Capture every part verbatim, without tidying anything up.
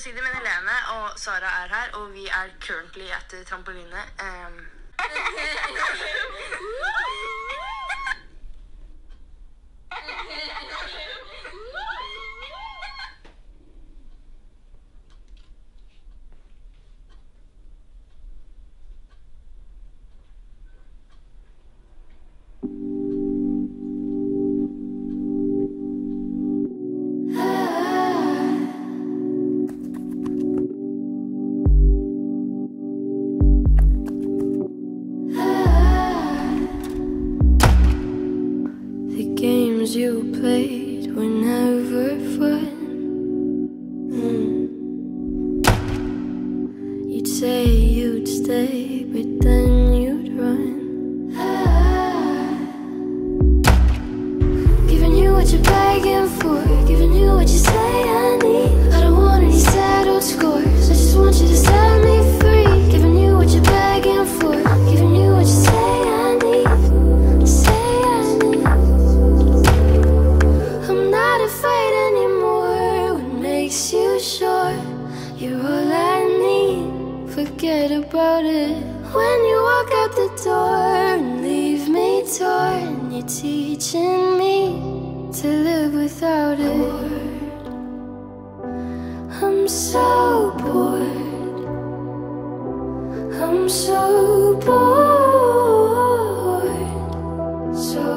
så sitter vi med Helene, og Sara er her, og vi er currently etter trampoline. Um. You played were never fun. Mm. You'd say you'd stay, but then you'd run. Ah. Giving you what you're begging for, giving you what you say I need. I don't want any settled scores, I just want you to set me free. Giving you what you're begging for, giving you what you say I need. Forget about it. When you walk out the door and leave me torn, you're teaching me to live without it. I'm so bored. I'm so bored. So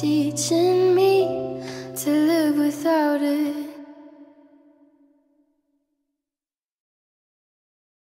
teaching me to live without it.